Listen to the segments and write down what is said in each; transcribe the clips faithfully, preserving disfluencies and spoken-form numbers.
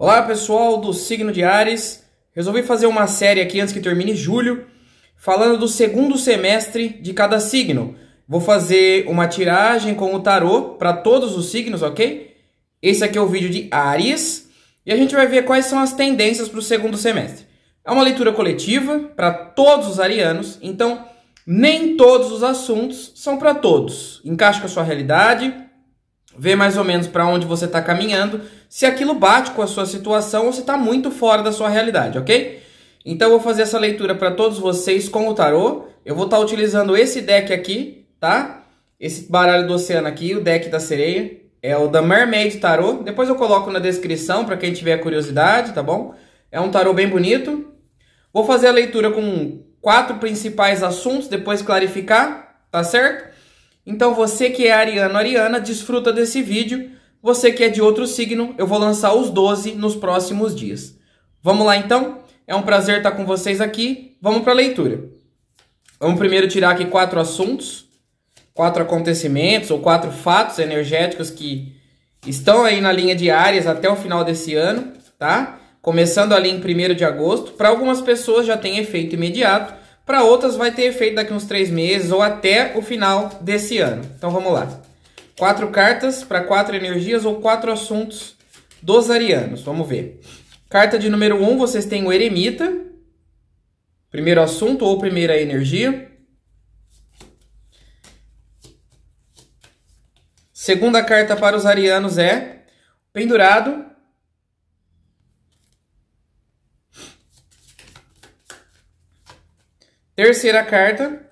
Olá pessoal do signo de Áries, resolvi fazer uma série aqui antes que termine julho, falando do segundo semestre de cada signo. Vou fazer uma tiragem com o tarô para todos os signos, ok? Esse aqui é o vídeo de Áries e a gente vai ver quais são as tendências para o segundo semestre. É uma leitura coletiva para todos os arianos, então nem todos os assuntos são para todos. Encaixa com a sua realidade, vê mais ou menos para onde você está caminhando, se aquilo bate com a sua situação ou se está muito fora da sua realidade, ok? Então eu vou fazer essa leitura para todos vocês com o tarô. Eu vou estar tá utilizando esse deck aqui, tá? Esse baralho do oceano aqui, o deck da sereia, é o The Mermaid Tarot. Depois eu coloco na descrição para quem tiver curiosidade, tá bom? É um tarô bem bonito. Vou fazer a leitura com quatro principais assuntos, depois clarificar, tá certo? Então você que é ariano, ariana, desfruta desse vídeo. Você que é de outro signo, eu vou lançar os doze nos próximos dias. Vamos lá então? É um prazer estar com vocês aqui. Vamos para a leitura. Vamos primeiro tirar aqui quatro assuntos, quatro acontecimentos ou quatro fatos energéticos que estão aí na linha de Áries até o final desse ano, tá? Começando ali em primeiro de agosto. Para algumas pessoas já tem efeito imediato, para outras vai ter efeito daqui uns três meses ou até o final desse ano. Então vamos lá. Quatro cartas para quatro energias ou quatro assuntos dos arianos. Vamos ver. Carta de número um, um, vocês têm o eremita. Primeiro assunto ou primeira energia. Segunda carta para os arianos é pendurado. Terceira carta,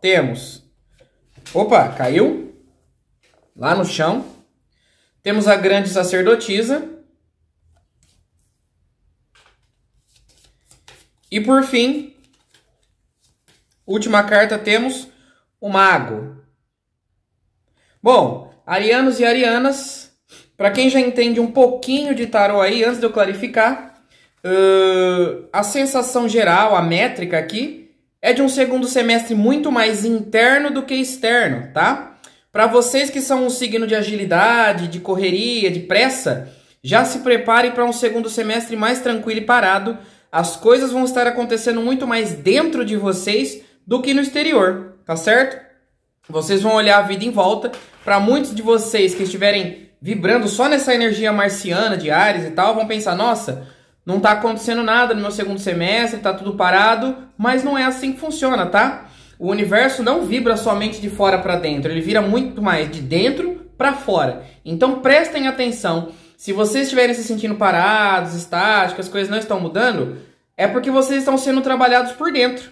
temos... Opa, caiu. Lá no chão. Temos a grande sacerdotisa. E por fim, última carta, temos o mago. Bom, arianos e arianas, para quem já entende um pouquinho de tarô aí, antes de eu clarificar, uh, a sensação geral, a métrica aqui... é de um segundo semestre muito mais interno do que externo, tá? Para vocês que são um signo de agilidade, de correria, de pressa, já se prepare para um segundo semestre mais tranquilo e parado. As coisas vão estar acontecendo muito mais dentro de vocês do que no exterior, tá certo? Vocês vão olhar a vida em volta. Para muitos de vocês que estiverem vibrando só nessa energia marciana de Áries e tal, vão pensar, nossa... não tá acontecendo nada no meu segundo semestre, tá tudo parado, mas não é assim que funciona, tá? O universo não vibra somente de fora para dentro, ele vira muito mais de dentro para fora. Então prestem atenção, se vocês estiverem se sentindo parados, estáticos, as coisas não estão mudando, é porque vocês estão sendo trabalhados por dentro,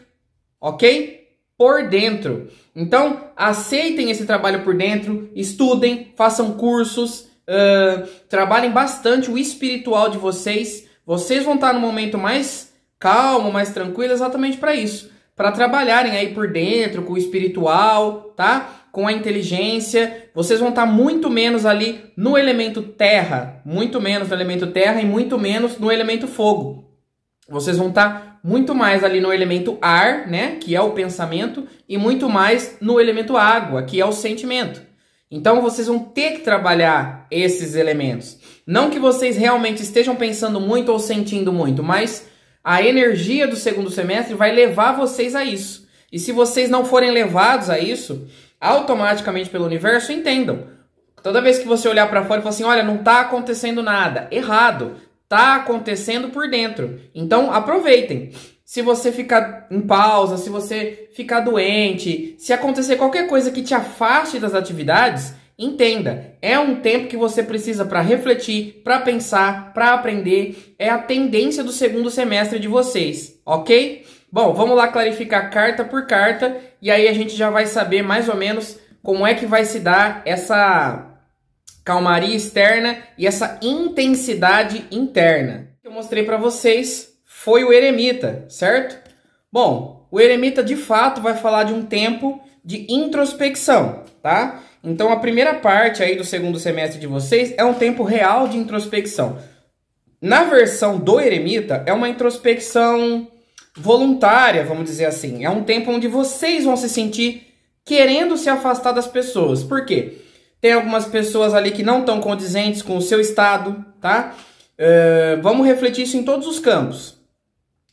ok? Por dentro. Então aceitem esse trabalho por dentro, estudem, façam cursos, uh, trabalhem bastante o espiritual de vocês. Vocês vão estar num momento mais calmo, mais tranquilo, exatamente para isso. Para trabalharem aí por dentro, com o espiritual, tá? Com a inteligência. Vocês vão estar muito menos ali no elemento terra. Muito menos no elemento terra e muito menos no elemento fogo. Vocês vão estar muito mais ali no elemento ar, né? Que é o pensamento. E muito mais no elemento água, que é o sentimento. Então vocês vão ter que trabalhar esses elementos. Não que vocês realmente estejam pensando muito ou sentindo muito, mas a energia do segundo semestre vai levar vocês a isso. E se vocês não forem levados a isso, automaticamente pelo universo, entendam. Toda vez que você olhar para fora e falar assim, olha, não está acontecendo nada. Errado. Está acontecendo por dentro. Então aproveitem. Se você ficar em pausa, se você ficar doente, se acontecer qualquer coisa que te afaste das atividades... entenda, é um tempo que você precisa para refletir, para pensar, para aprender. É a tendência do segundo semestre de vocês, ok? Bom, vamos lá clarificar carta por carta e aí a gente já vai saber mais ou menos como é que vai se dar essa calmaria externa e essa intensidade interna. O que eu mostrei para vocês foi o eremita, certo? Bom, o eremita de fato vai falar de um tempo de introspecção, tá? Então a primeira parte aí do segundo semestre de vocês é um tempo real de introspecção. Na versão do eremita é uma introspecção voluntária, vamos dizer assim. É um tempo onde vocês vão se sentir querendo se afastar das pessoas. Por quê? Tem algumas pessoas ali que não estão condizentes com o seu estado, tá? Uh, vamos refletir isso em todos os campos.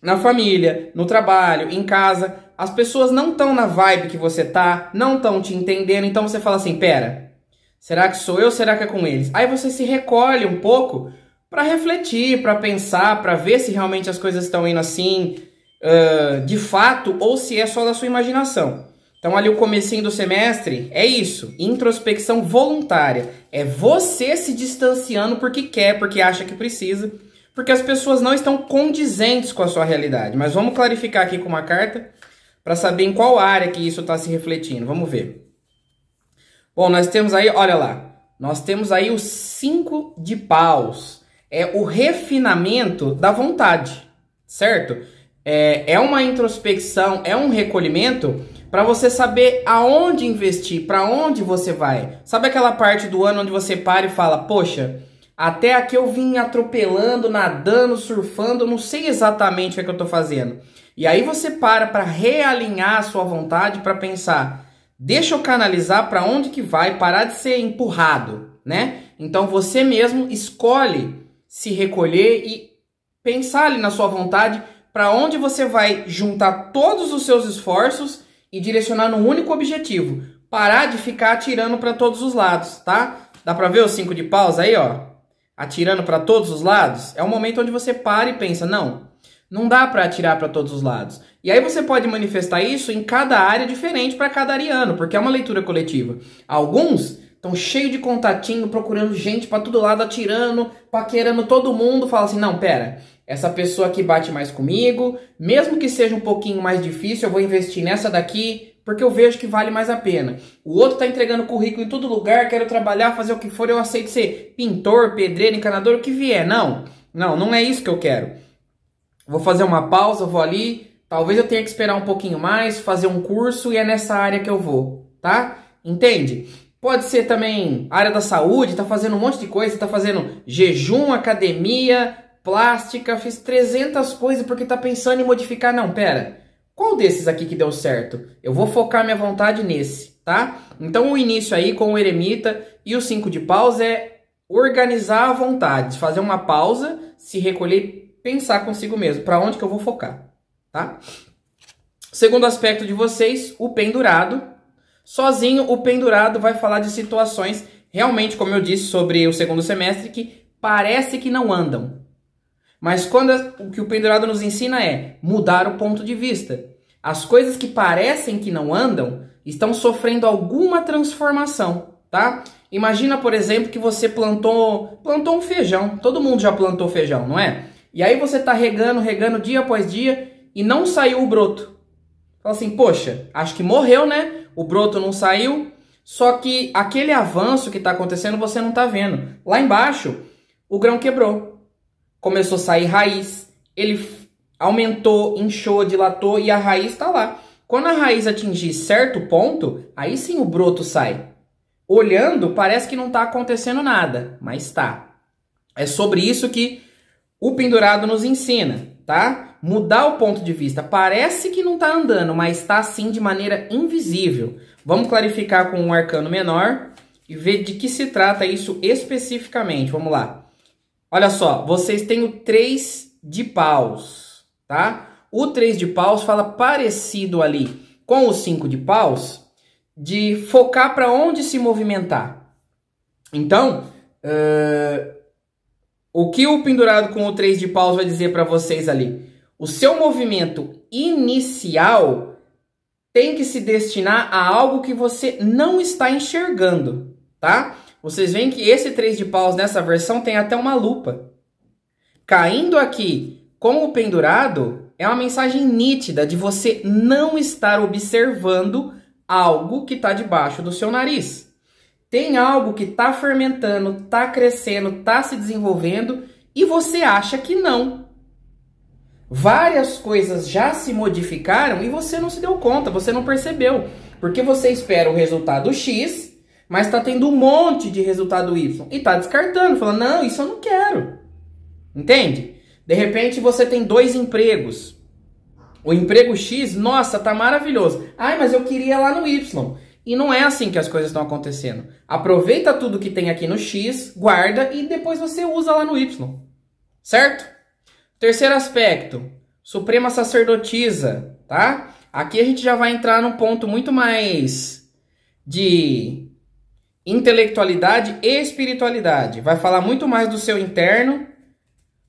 Na família, no trabalho, em casa. As pessoas não estão na vibe que você tá, não estão te entendendo. Então você fala assim, pera, será que sou eu? Será que é com eles? Aí você se recolhe um pouco para refletir, para pensar, para ver se realmente as coisas estão indo assim, uh, de fato, ou se é só da sua imaginação. Então ali o comecinho do semestre é isso, introspecção voluntária. É você se distanciando porque quer, porque acha que precisa, porque as pessoas não estão condizentes com a sua realidade. Mas vamos clarificar aqui com uma carta para saber em qual área que isso está se refletindo. Vamos ver. Bom, nós temos aí, olha lá, nós temos aí os cinco de paus. É o refinamento da vontade, certo? É, é uma introspecção, é um recolhimento para você saber aonde investir, para onde você vai. Sabe aquela parte do ano onde você para e fala, poxa, até aqui eu vim atropelando, nadando, surfando, não sei exatamente o que eu tô fazendo. E aí você para para realinhar a sua vontade, para pensar, deixa eu canalizar para onde que vai, parar de ser empurrado, né? Então você mesmo escolhe se recolher e pensar ali na sua vontade, para onde você vai juntar todos os seus esforços e direcionar num único objetivo. Parar de ficar atirando para todos os lados, tá? Dá pra ver os cinco de paus aí, ó? Atirando para todos os lados? É o momento onde você para e pensa, não, não dá para atirar para todos os lados. E aí você pode manifestar isso em cada área diferente para cada ariano, porque é uma leitura coletiva. Alguns estão cheios de contatinho, procurando gente para todo lado, atirando, paquerando todo mundo. Fala assim, não, pera, essa pessoa aqui bate mais comigo, mesmo que seja um pouquinho mais difícil, eu vou investir nessa daqui, porque eu vejo que vale mais a pena. O outro tá entregando currículo em todo lugar, quero trabalhar, fazer o que for, eu aceito ser pintor, pedreiro, encanador, o que vier. Não, não, não é isso que eu quero. Vou fazer uma pausa, vou ali, talvez eu tenha que esperar um pouquinho mais, fazer um curso, e é nessa área que eu vou, tá? Entende? Pode ser também área da saúde, tá fazendo um monte de coisa, tá fazendo jejum, academia, plástica, fiz trezentas coisas porque tá pensando em modificar. Não, pera, qual desses aqui que deu certo? Eu vou focar minha vontade nesse, tá? Então o início aí com o eremita e o cinco de paus é organizar a vontade, fazer uma pausa, se recolher, pensar consigo mesmo, para onde que eu vou focar, tá? Segundo aspecto de vocês, o pendurado. Sozinho, o pendurado vai falar de situações, realmente, como eu disse sobre o segundo semestre, que parece que não andam. Mas quando o que o pendurado nos ensina é mudar o ponto de vista. As coisas que parecem que não andam estão sofrendo alguma transformação, tá? Imagina, por exemplo, que você plantou, plantou um feijão. Todo mundo já plantou feijão, não é? E aí você tá regando, regando dia após dia e não saiu o broto. Fala assim, poxa, acho que morreu, né? O broto não saiu. Só que aquele avanço que tá acontecendo você não tá vendo. Lá embaixo, o grão quebrou. Começou a sair raiz, ele aumentou, inchou, dilatou e a raiz está lá. Quando a raiz atingir certo ponto, aí sim o broto sai. Olhando, parece que não está acontecendo nada, mas está. É sobre isso que o pendurado nos ensina, tá? Mudar o ponto de vista. Parece que não está andando, mas está sim de maneira invisível. Vamos clarificar com um arcano menor e ver de que se trata isso especificamente. Vamos lá. Olha só, vocês têm o três de paus, tá? O três de paus fala parecido ali com o cinco de paus, de focar para onde se movimentar. Então, uh, o que o pendurado com o três de paus vai dizer para vocês ali? O seu movimento inicial tem que se destinar a algo que você não está enxergando, tá? Vocês veem que esse três de paus nessa versão tem até uma lupa. Caindo aqui com o pendurado é uma mensagem nítida de você não estar observando algo que está debaixo do seu nariz. Tem algo que está fermentando, está crescendo, está se desenvolvendo e você acha que não. Várias coisas já se modificaram e você não se deu conta, você não percebeu. Porque você espera o resultado X... mas está tendo um monte de resultado Y. E está descartando, falando, não, isso eu não quero. Entende? De repente você tem dois empregos. O emprego X, nossa, tá maravilhoso. Ai, mas eu queria lá no Y. E não é assim que as coisas estão acontecendo. Aproveita tudo que tem aqui no X, guarda e depois você usa lá no Y. certo? Terceiro aspecto, Suprema Sacerdotisa, tá? Aqui a gente já vai entrar num ponto muito mais de intelectualidade e espiritualidade. Vai falar muito mais do seu interno,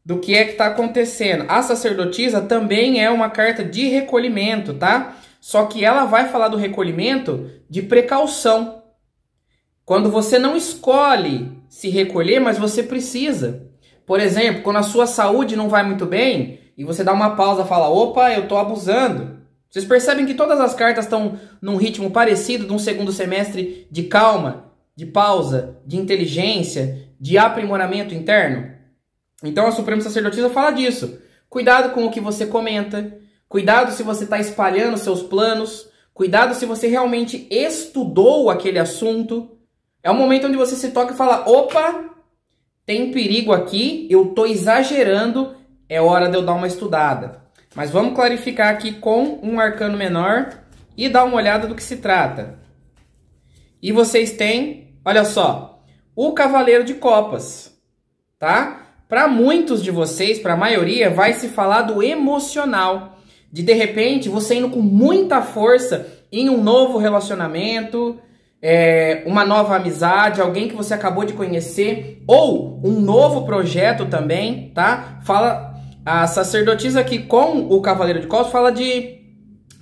do que é que está acontecendo. A sacerdotisa também é uma carta de recolhimento, tá? Só que ela vai falar do recolhimento de precaução. Quando você não escolhe se recolher, mas você precisa. Por exemplo, quando a sua saúde não vai muito bem, e você dá uma pausa e fala, opa, eu tô abusando. Vocês percebem que todas as cartas estão num ritmo parecido, de um segundo semestre de calma, de pausa, de inteligência, de aprimoramento interno? Então a Suprema Sacerdotisa fala disso. Cuidado com o que você comenta. Cuidado se você está espalhando seus planos. Cuidado se você realmente estudou aquele assunto. É um momento onde você se toca e fala, opa, tem perigo aqui, eu estou exagerando, é hora de eu dar uma estudada. Mas vamos clarificar aqui com um arcano menor e dar uma olhada do que se trata. E vocês têm, olha só, o Cavaleiro de Copas, tá? Para muitos de vocês, para a maioria, vai se falar do emocional. De de repente, você indo com muita força em um novo relacionamento, é, uma nova amizade, alguém que você acabou de conhecer, ou um novo projeto também, tá? Fala, a sacerdotisa aqui com o Cavaleiro de Copas fala de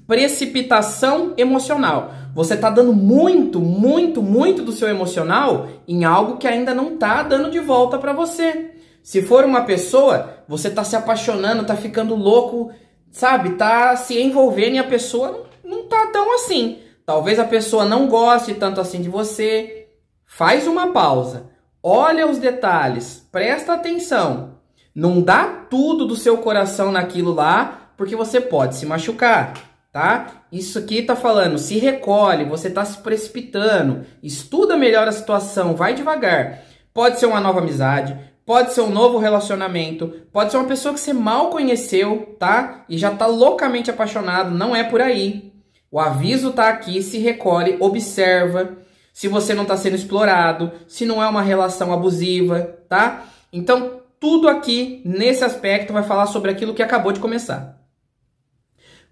precipitação emocional. Você tá dando muito, muito, muito do seu emocional em algo que ainda não tá dando de volta para você. Se for uma pessoa, você tá se apaixonando, tá ficando louco, sabe? Tá se envolvendo e a pessoa não tá tão assim. Talvez a pessoa não goste tanto assim de você. Faz uma pausa. Olha os detalhes. Presta atenção. Não dá tudo do seu coração naquilo lá, porque você pode se machucar, tá? Isso aqui tá falando, se recolhe, você tá se precipitando. Estuda melhor a situação, vai devagar. Pode ser uma nova amizade. Pode ser um novo relacionamento, pode ser uma pessoa que você mal conheceu, tá? E já tá loucamente apaixonado, não é por aí. O aviso tá aqui, se recolhe, observa se você não tá sendo explorado, se não é uma relação abusiva, tá? Então, tudo aqui, nesse aspecto, vai falar sobre aquilo que acabou de começar.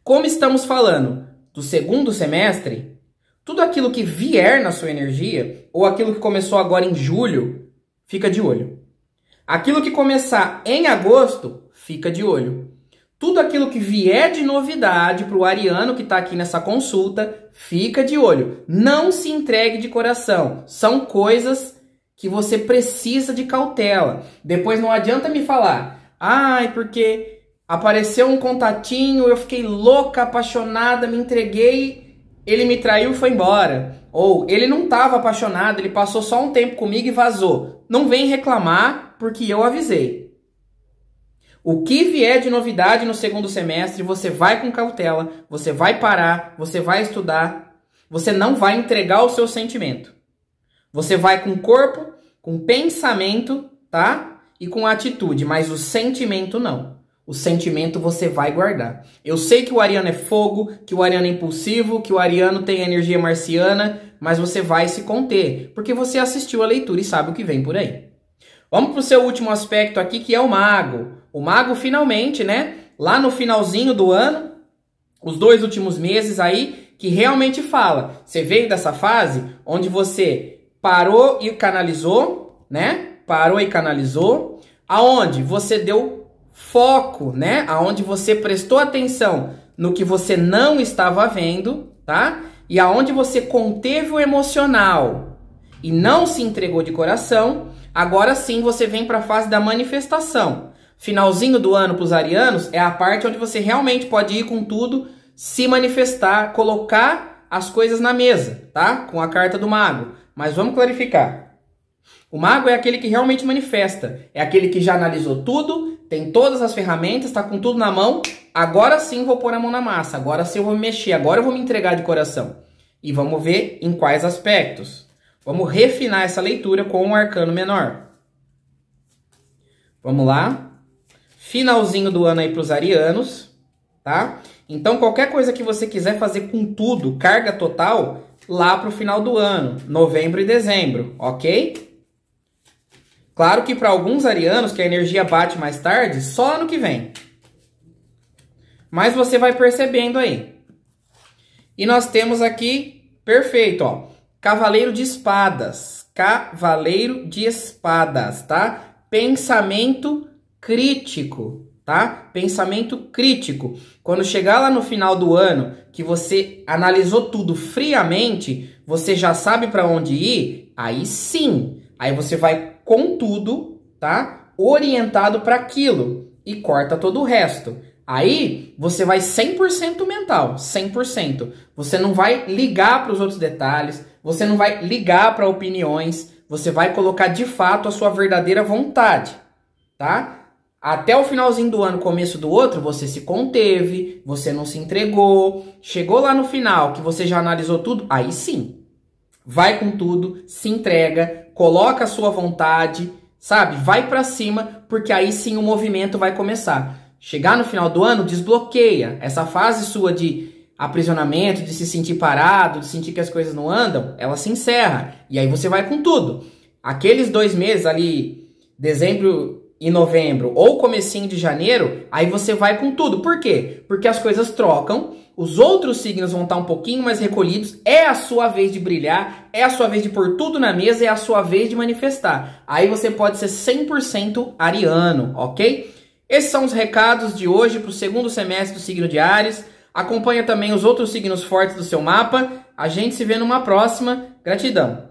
Como estamos falando do segundo semestre, tudo aquilo que vier na sua energia, ou aquilo que começou agora em julho, fica de olho. Aquilo que começar em agosto, fica de olho. Tudo aquilo que vier de novidade para o ariano que está aqui nessa consulta, fica de olho. Não se entregue de coração. São coisas que você precisa de cautela. Depois não adianta me falar, ai, porque apareceu um contatinho, eu fiquei louca, apaixonada, me entreguei, ele me traiu e foi embora. Ou ele não estava apaixonado, ele passou só um tempo comigo e vazou. Não vem reclamar, porque eu avisei. O que vier de novidade no segundo semestre, você vai com cautela, você vai parar, você vai estudar, você não vai entregar o seu sentimento. Você vai com corpo, com pensamento, tá? E com atitude, mas o sentimento não. O sentimento você vai guardar. Eu sei que o ariano é fogo, que o ariano é impulsivo, que o ariano tem energia marciana, mas você vai se conter, porque você assistiu a leitura e sabe o que vem por aí. Vamos para o seu último aspecto aqui, que é o mago. O mago, finalmente, né? Lá no finalzinho do ano, os dois últimos meses aí, que realmente fala. Você veio dessa fase onde você parou e canalizou, né? Parou e canalizou. Aonde você deu foco, né? Aonde você prestou atenção no que você não estava vendo, tá? E aonde você conteve o emocional e não se entregou de coração. Agora sim você vem para a fase da manifestação. Finalzinho do ano para os arianos é a parte onde você realmente pode ir com tudo, se manifestar, colocar as coisas na mesa, tá? Com a carta do mago. Mas vamos clarificar. O mago é aquele que realmente manifesta. É aquele que já analisou tudo, tem todas as ferramentas, está com tudo na mão. Agora sim vou pôr a mão na massa. Agora sim eu vou me mexer. Agora eu vou me entregar de coração. E vamos ver em quais aspectos. Vamos refinar essa leitura com um arcano menor. Vamos lá. Finalzinho do ano aí para os arianos, tá? Então, qualquer coisa que você quiser fazer com tudo, carga total, lá para o final do ano, novembro e dezembro, ok? Claro que para alguns arianos, que a energia bate mais tarde, só ano que vem. Mas você vai percebendo aí. E nós temos aqui, perfeito, ó, Cavaleiro de Espadas. Cavaleiro de Espadas, tá? Pensamento crítico, tá? Pensamento crítico. Quando chegar lá no final do ano, que você analisou tudo friamente, você já sabe para onde ir, aí sim. Aí você vai com tudo, tá? Orientado para aquilo e corta todo o resto. Aí você vai cem por cento mental, cem por cento. Você não vai ligar para os outros detalhes, você não vai ligar para opiniões, você vai colocar de fato a sua verdadeira vontade, tá? Até o finalzinho do ano, começo do outro, você se conteve, você não se entregou. Chegou lá no final, que você já analisou tudo, aí sim. Vai com tudo, se entrega, coloca a sua vontade, sabe? Vai pra cima, porque aí sim o movimento vai começar. Chegar no final do ano, desbloqueia. Essa fase sua de aprisionamento, de se sentir parado, de sentir que as coisas não andam, ela se encerra. E aí você vai com tudo. Aqueles dois meses ali, dezembro e novembro, ou comecinho de janeiro, aí você vai com tudo. Por quê? Porque as coisas trocam, os outros signos vão estar um pouquinho mais recolhidos, é a sua vez de brilhar, é a sua vez de pôr tudo na mesa, é a sua vez de manifestar. Aí você pode ser cem por cento ariano, ok? Esses são os recados de hoje para o segundo semestre do signo de Áries. Acompanha também os outros signos fortes do seu mapa. A gente se vê numa próxima. Gratidão!